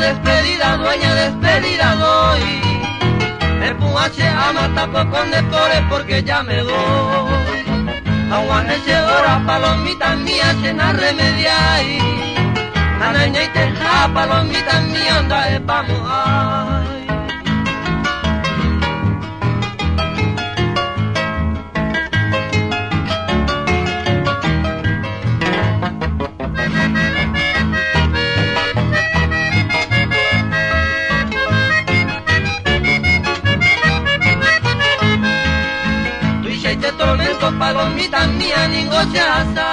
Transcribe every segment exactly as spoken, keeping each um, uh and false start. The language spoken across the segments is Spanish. despedida, dueña despedida doy. Empújase a matar por conductores porque ya me voy. Aguántese ahora, palomitas mías, en a remediar. La niña y teja, palomitas mías, anda, es pa' mojar. Palomita mía, ningochaza.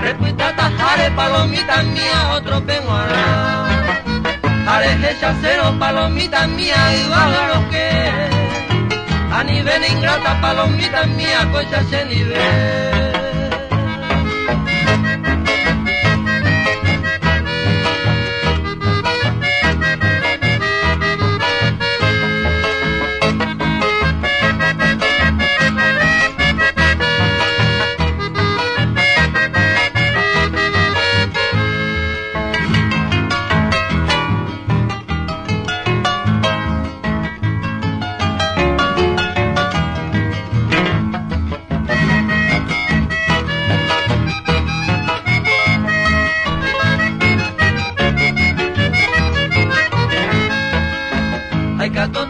Repuita tajare, palomita mía, otro penguará. Areje chacero, palomita mía, y baja los que. A nivel ingrata, palomita mía, cocha se nivel.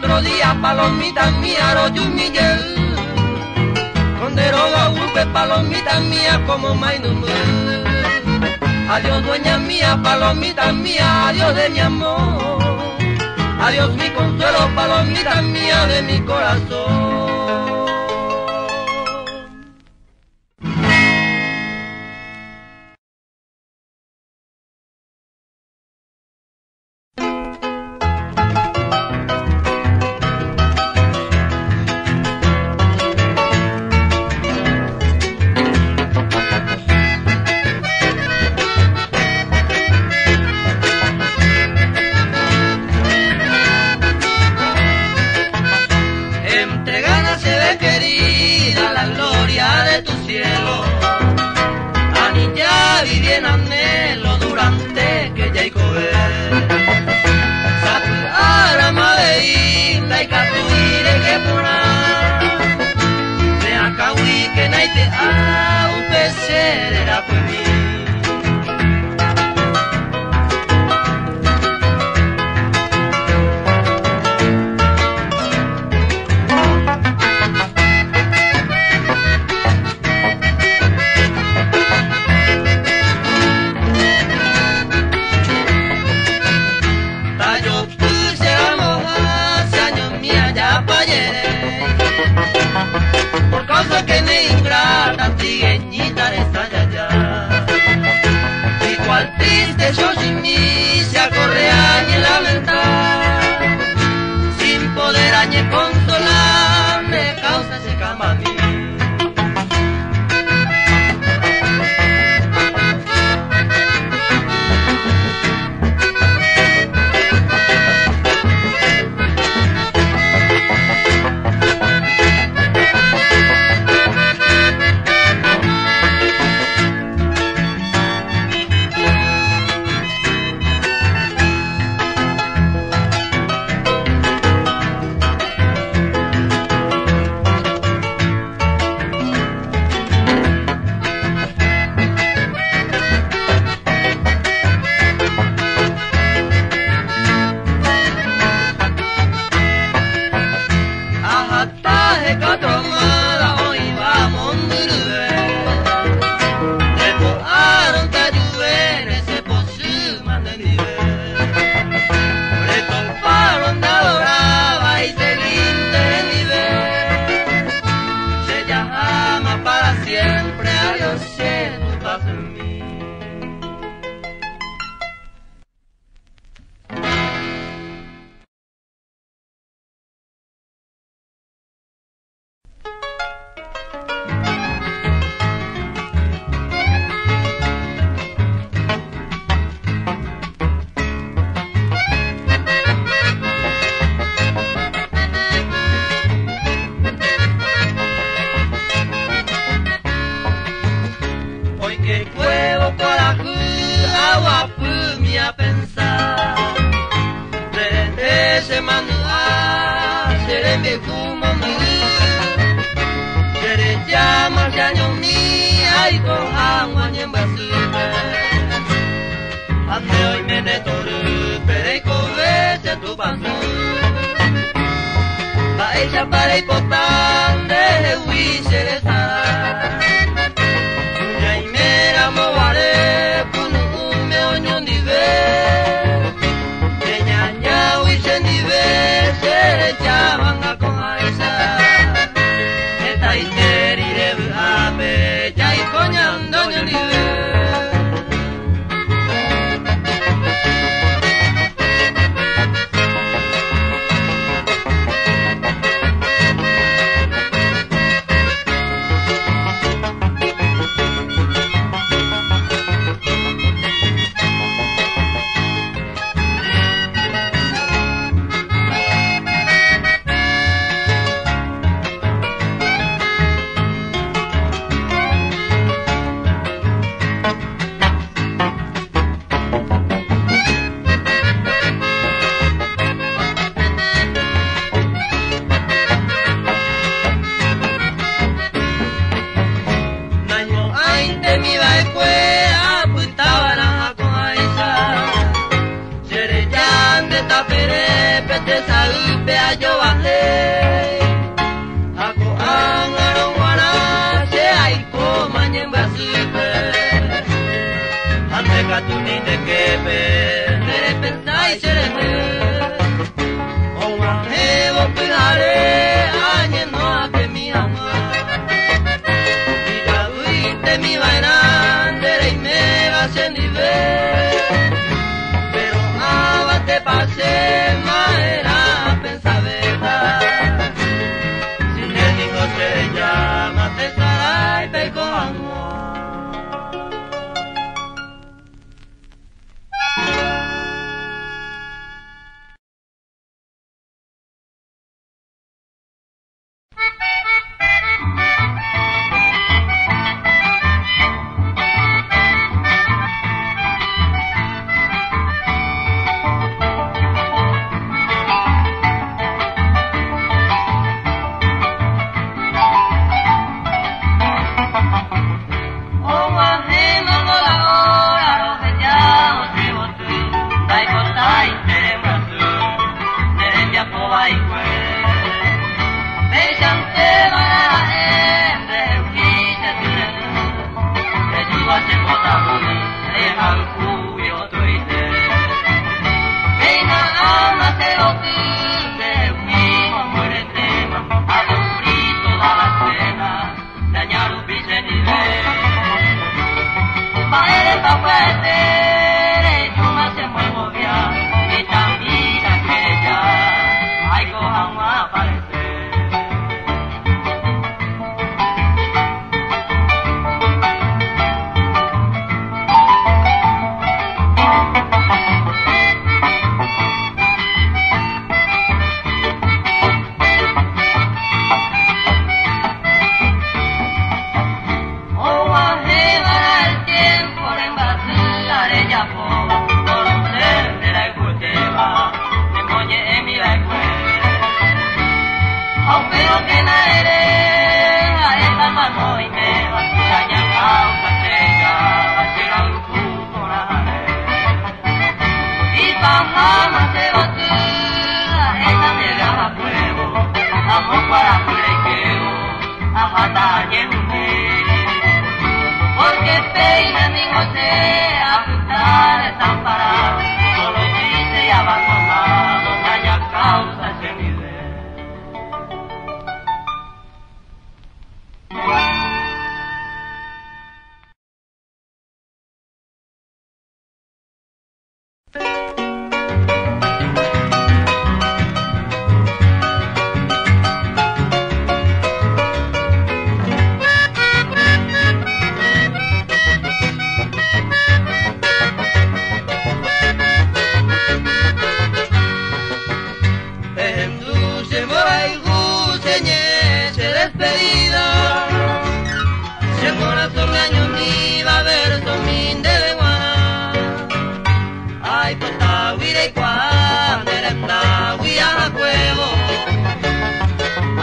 Otro día, palomita mía, Royo y Miguel. Con deroga urbe, palomita mía, como Mainumel. Adiós, dueña mía, palomita mía, adiós de mi amor. Adiós, mi consuelo, palomita mía, de mi corazón. Que cuevo con la agua, agua, pumia pensar. aiko awa nyemba supe Ande hoy mene toru pereiko vese tu bandu Pa ella para hipotande huisere san Yaimera moware punu ume oño nive Yeñaña huise nive sere chaban al con aisa Eta iterire buhape yaikoñando ño nive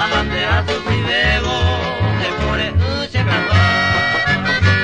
Alante a sus y bebo, se pone un checador.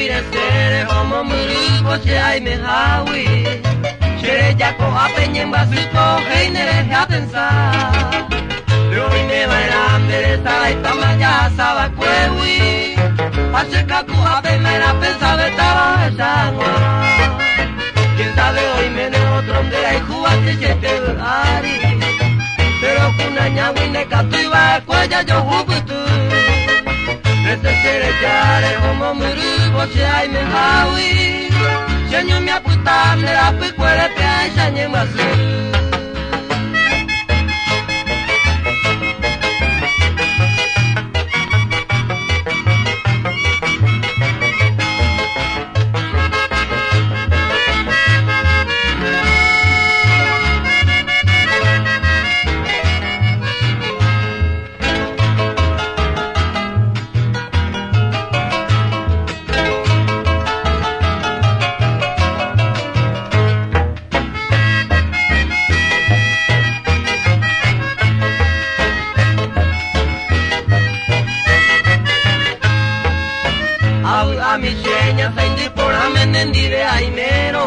wirasere homo muruko chai me hawi chere jako apeñen basuko heinere hatensa lumi me bailambere sala itama ya sabakuewi achekaku apemera pensaba estaba esa quien sabe hoy me dejó trombera y jugaste siete ari pero con una ñaguine catu iba a cuella yo jugutu necesere chare homo murubo se ay me hawi señor me aputa me la picuera que hay sañe más a mi seña fendi por amendi de ainero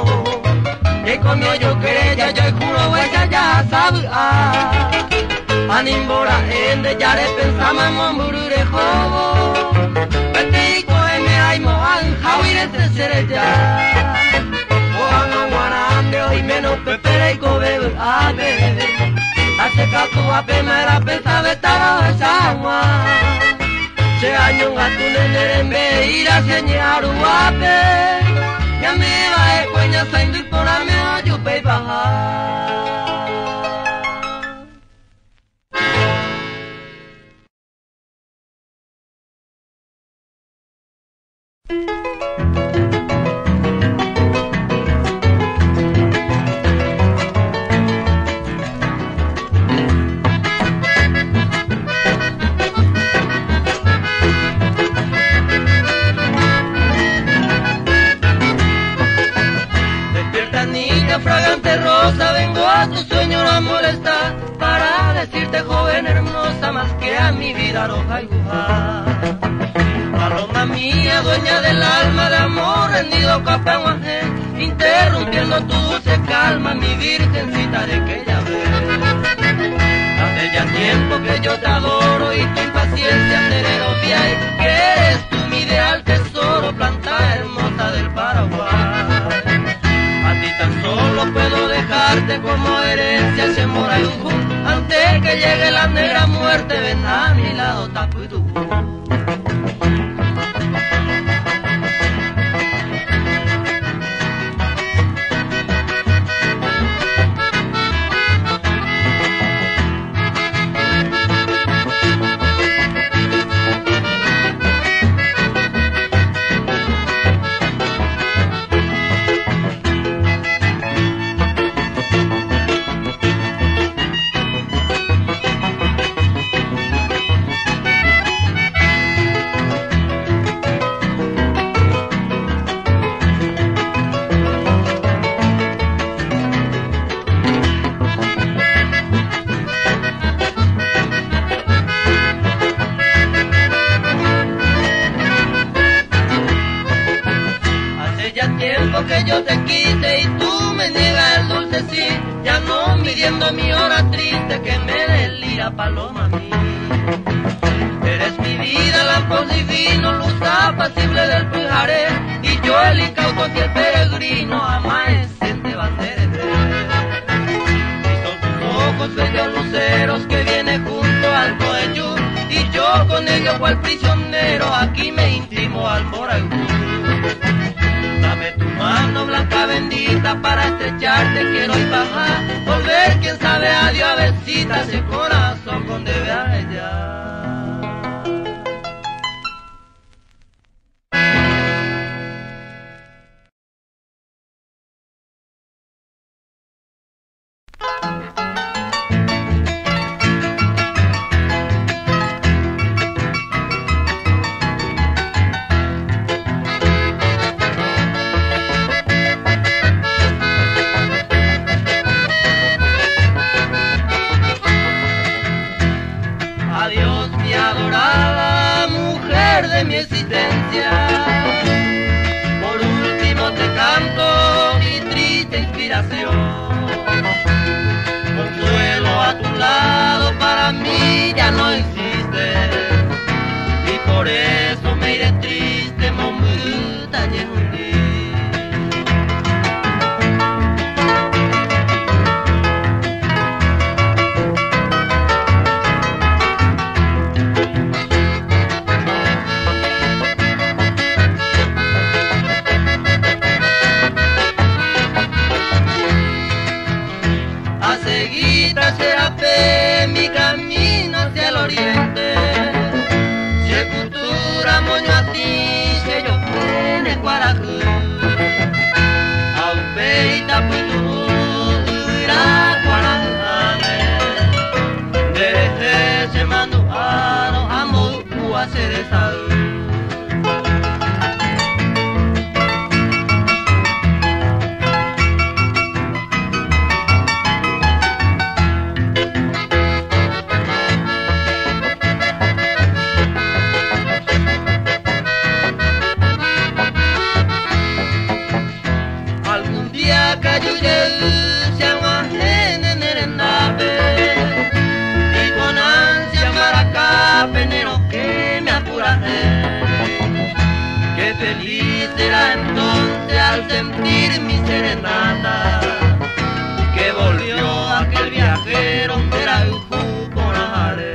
que comió yo quería yo juro vaya ya sabe ah animbora en de ya le pensaba mamurure jobo vete con me ay mo anjawire tercera ya o no guarande hoy menos pepere y cobe a ver hace caco a primera pensaba estaba esa se año gato nene me ira señaru ape ya me va e coña saindo por a me ayupe baja. Fragante rosa, vengo a tu sueño a molestar para decirte joven hermosa más que a mi vida roja y guja. Paloma mía, dueña del alma de amor rendido capanguajé, interrumpiendo tu dulce calma, mi virgencita de aquella vez. Hace ya tiempo que yo te adoro y tu impaciencia te denovia, que eres tú mi ideal tesoro, planta hermosa del Paraguay. Tan solo puedo dejarte como herencia ese morayujú antes que llegue la negra muerte, ven a mi lado tapu y tupu. Que yo te quise y tú me niegas el dulce sí, ya no midiendo mi hora triste que me delira paloma mía. Eres mi vida, lampo divino, luz apacible del Pujaré y yo el incauto y el peregrino amaneciente banderete. Y son tus ojos bellos luceros que vienen junto al coello y yo con ellos cual prisionero aquí me intimo al moraigú. Mano blanca bendita para estrecharte quiero y bajar, volver quien sabe a Dios a besita ese corazón con debe a ella. Adiós mi adorada mujer de mi existencia, inspiración. Consuelo, a tu lado para mí ya no existe, y por eso me iré triste, Mombita Yehudi. Mi camino hacia el oriente, se cultura moño a ti, se yo tiene guarajú, aupeita puitu, irá guarajane, desde ese manduano, amo tu hacer esa. Feliz será entonces al sentir mi serenata, que volvió aquel viajero de la Ujú con Ajaré.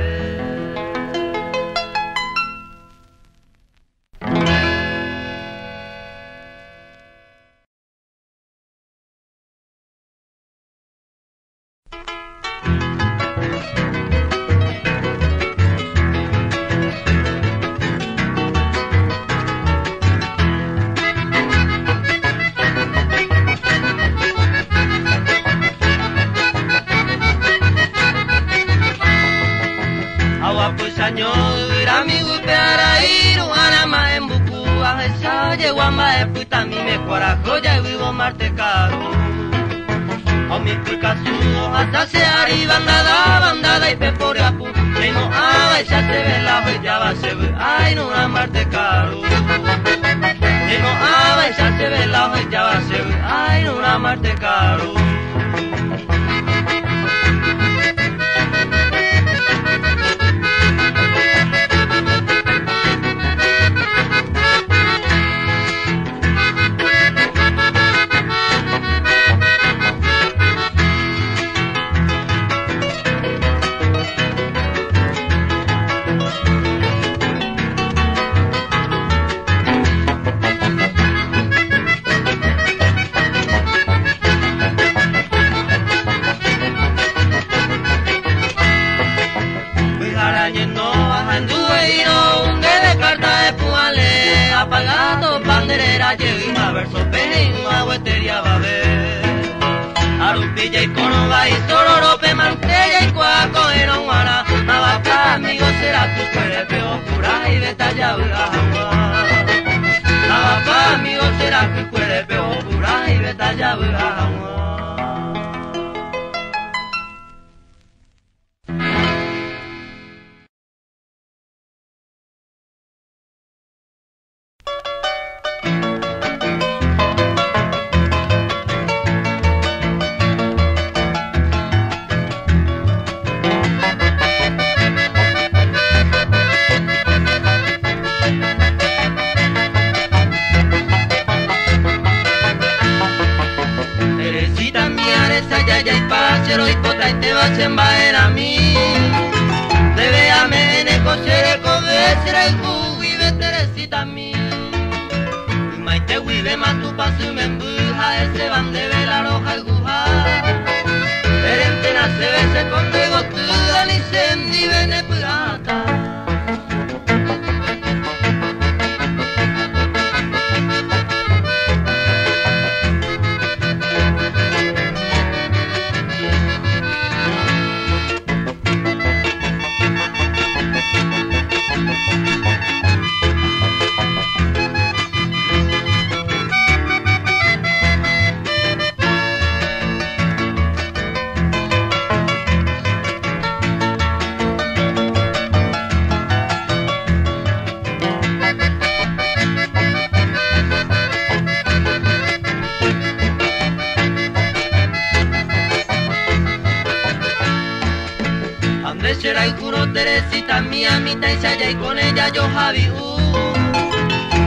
amita Isaya y con ella yo Javi uh.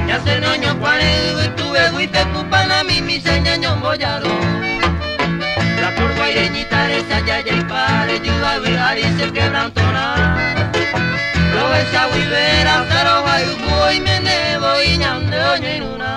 Ya se noño cuarego y tuve guipe cupana mi mi señaño boyaro. La turba ireñita Isaya y pare yuda virar y se quebrantona. Lo besa huibera, taro jayubo y me nebo y ñande oño y nuna.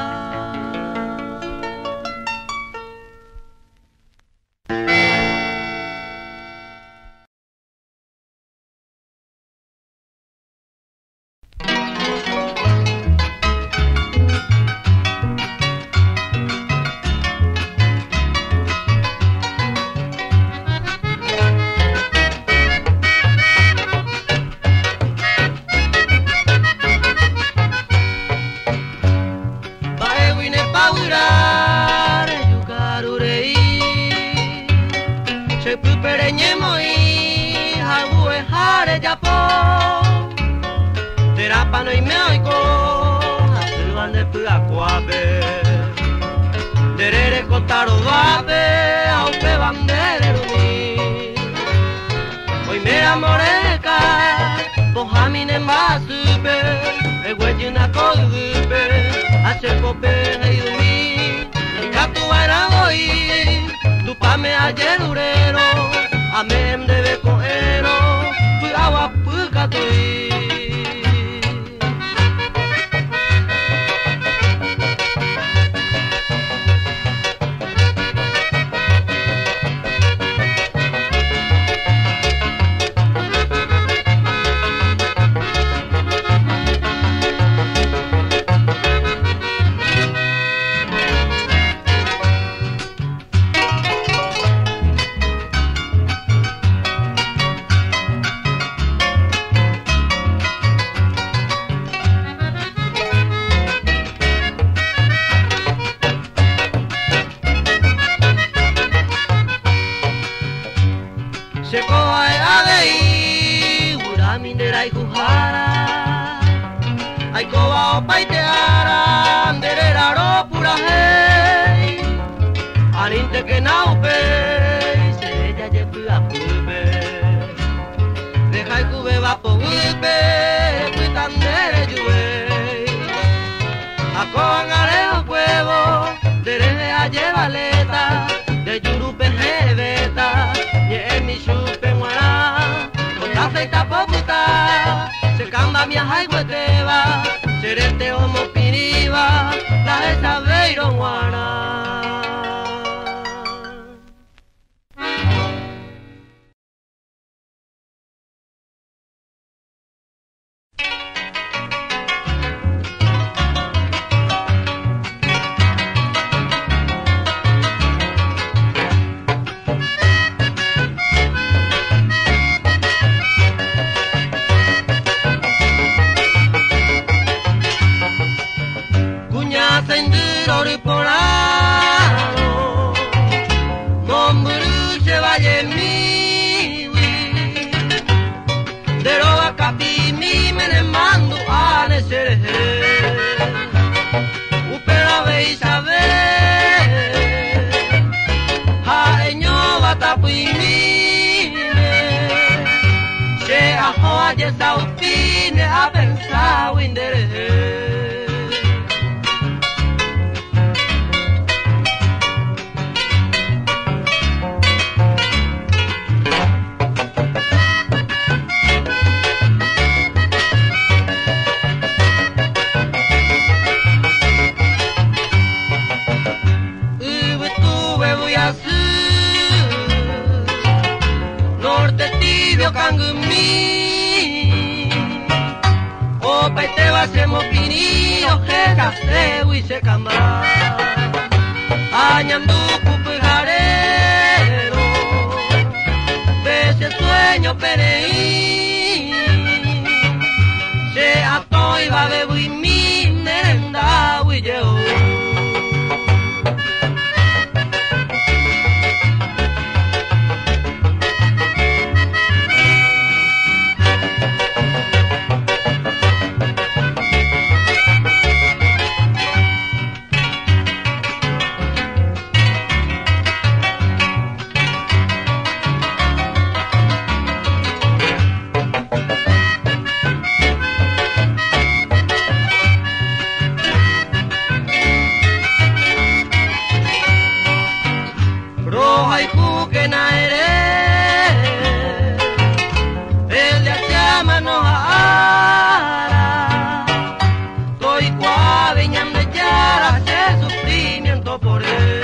Peña me echara ese sufrimiento por él,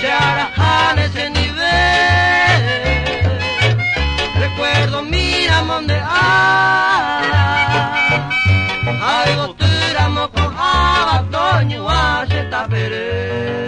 se arajan ese nivel. Recuerdo mi amor de ala, ay goturamo con abatoño a se taperé.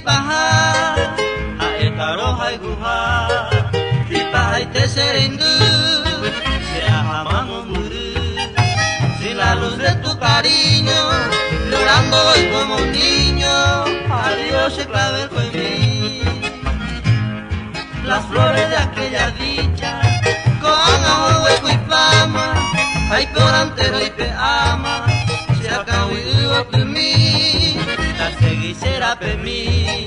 hay paja, a etaro hay guha, tipa hay teserengu, se ajamano muru, si la luz de tu cariño, llorando hoy como un niño, a Dios se clave en mí, las flores de aquella dicha, con amor hueco y fama, hay por antero y te ama, se acabó y hubo por mí, la seguisera por mí,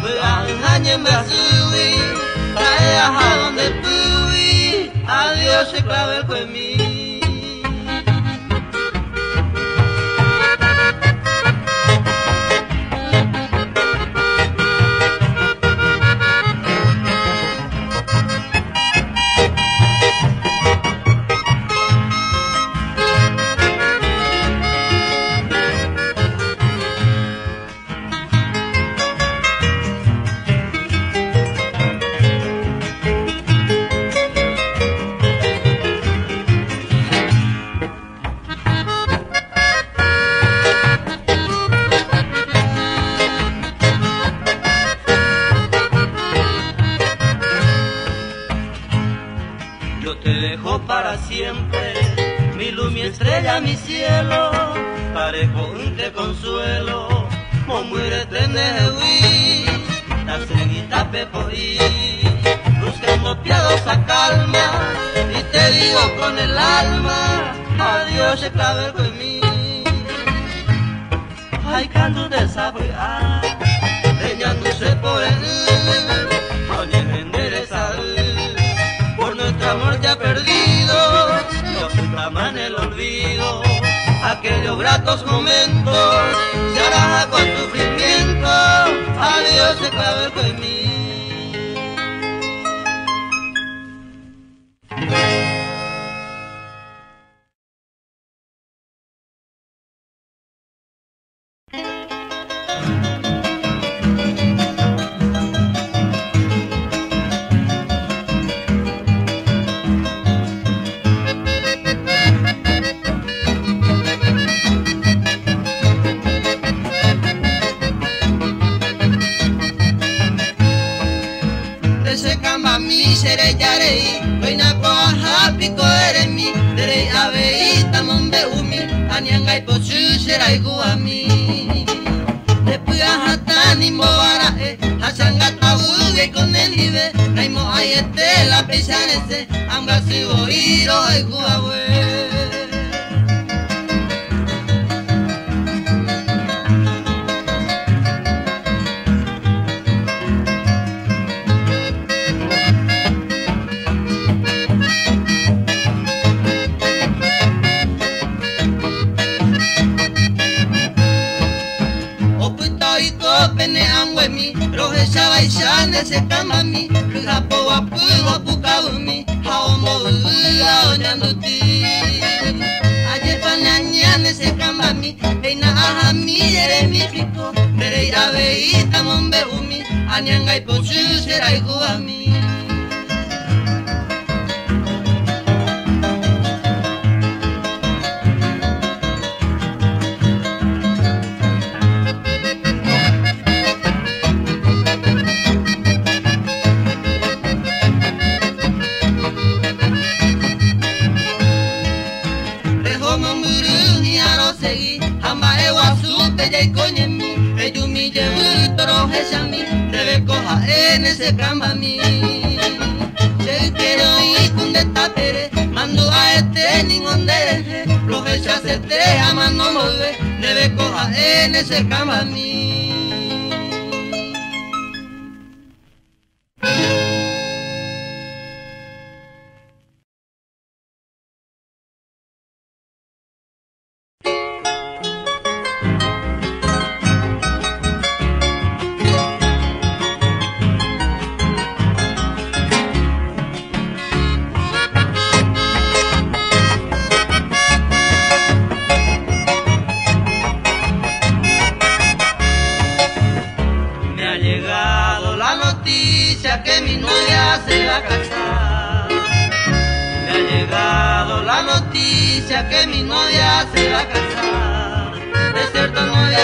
voy a un año en Brasil, trae a donde tuve, a Dios se clave con mí. Para siempre, mi luz, mi estrella, mi cielo, parejo un te consuelo, como muérete en el huí, la seguida pepoí, buscando piadosa calma, y te digo con el alma, adiós se clave con mí. Ay, canto de saborear, reñándose por él, oye, amor te ha perdido, no se trama en el olvido, aquellos gratos momentos, se hará con sufrimiento, a Dios se clave con mí.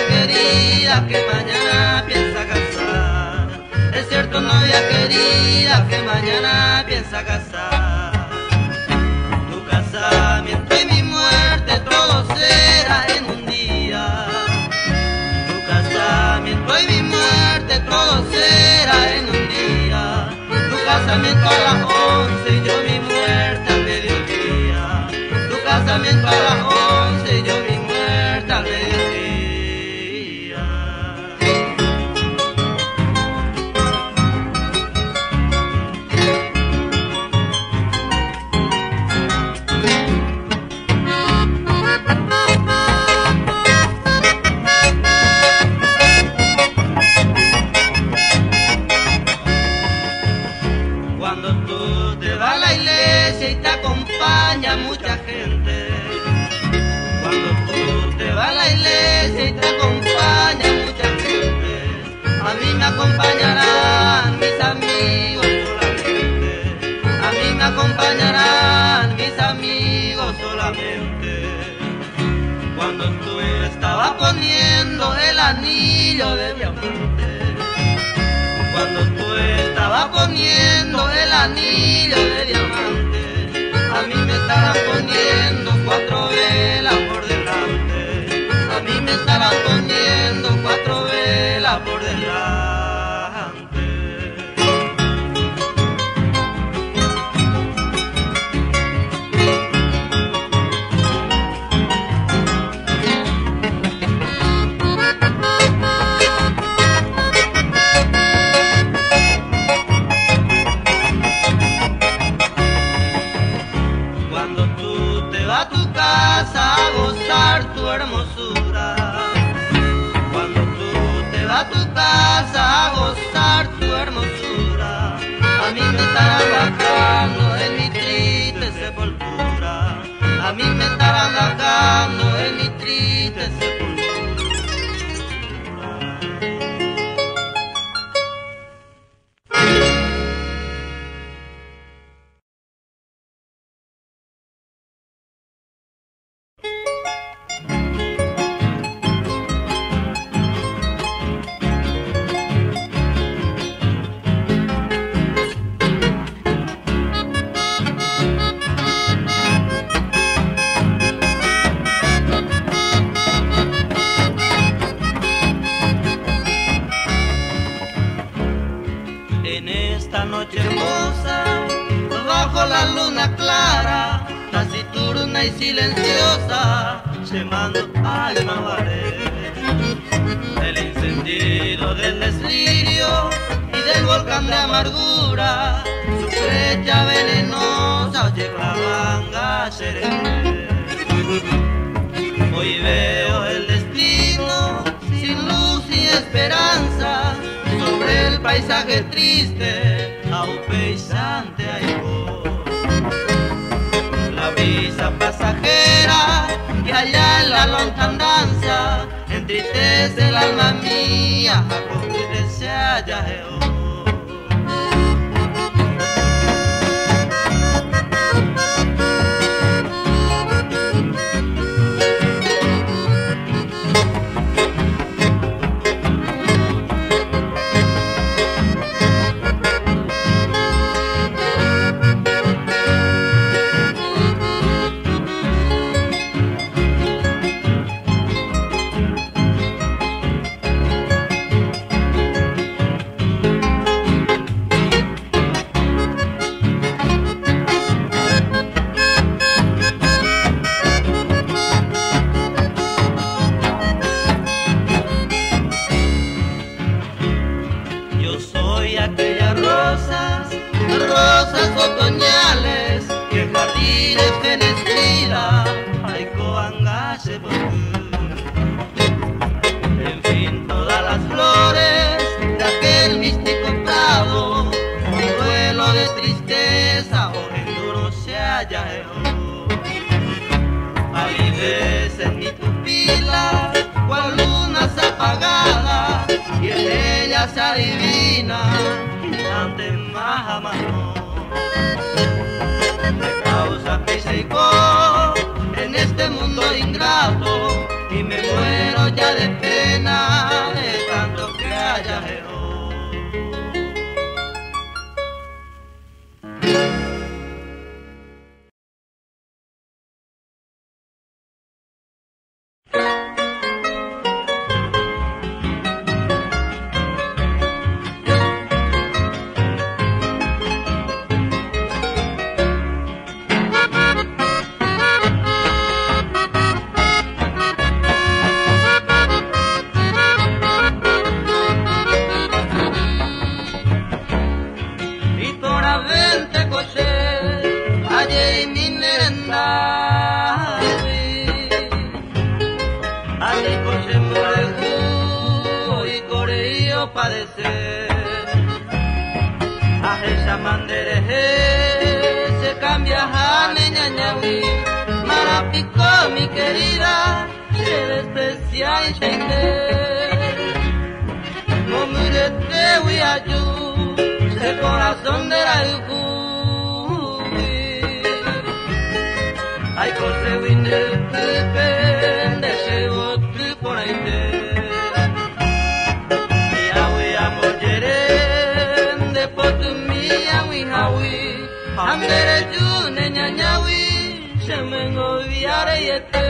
Querida, que mañana piensa casar. tu novia querida que mañana piensa casar. Tu casamiento y mi muerte todo será en un día. Tu casamiento y mi muerte todo será en un día. Tu casamiento a las once y yo mi muerte al mediodía. Tu casamiento a las once y yo mi muerte al mediodía. Cuando tú estabas poniendo el anillo de diamante, cuando tú estabas poniendo el anillo de diamante, a mí me estarán poniendo cuatro velas por delante, a mí me estarán poniendo cuatro velas por delante. A mí me estarán bajando en mi triste sepultura. Silenciosa, llamando alma pared, el encendido del delirio y del volcán de amargura, su flecha venenosa oye clavan galleré. Hoy veo el destino sin luz y esperanza, sobre el paisaje triste, aupeizante hay voz. Brisa pasajera que allá en la lontananza entristece el alma mía, acostece allá Jehová. Ya de pena de tanto que haya error. padecer, a esa bandera se cambia a ñañawi, Marapico mi querida, se desprecia y se quiere, no murete huyayú, el corazón de la yujuy, hay cosas winner que pende, se vote por ahí. Amere june ñañawi semengo viare yete.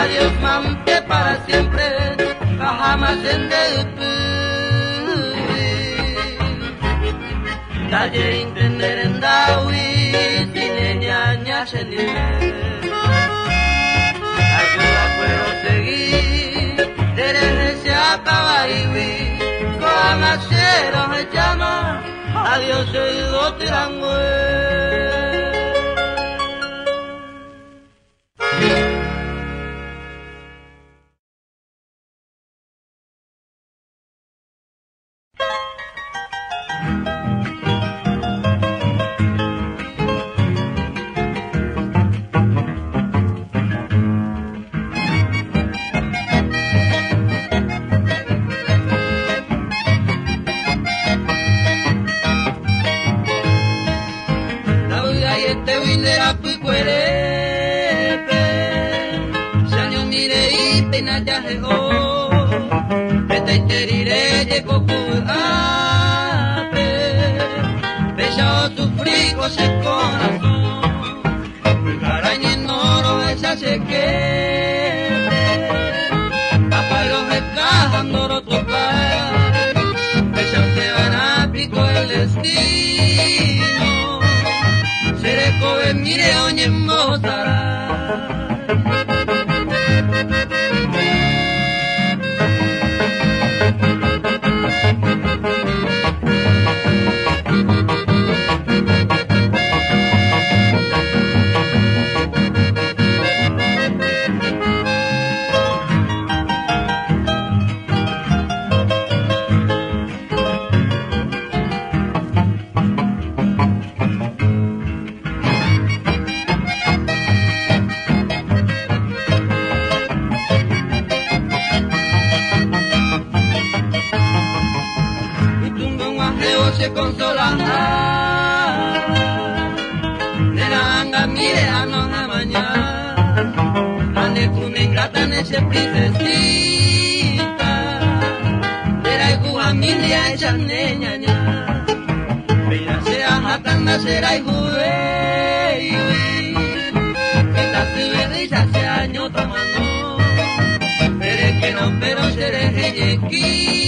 Adiós, mampe, para siempre, jamás en deupi. Calle entender en dawi, sin ñaña se ni ver. Ayuda puedo seguir, eres ya para iwi. Con aceros de llama, adiós, soy dotirangüe. Pero seré rey aquí.